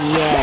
Yeah.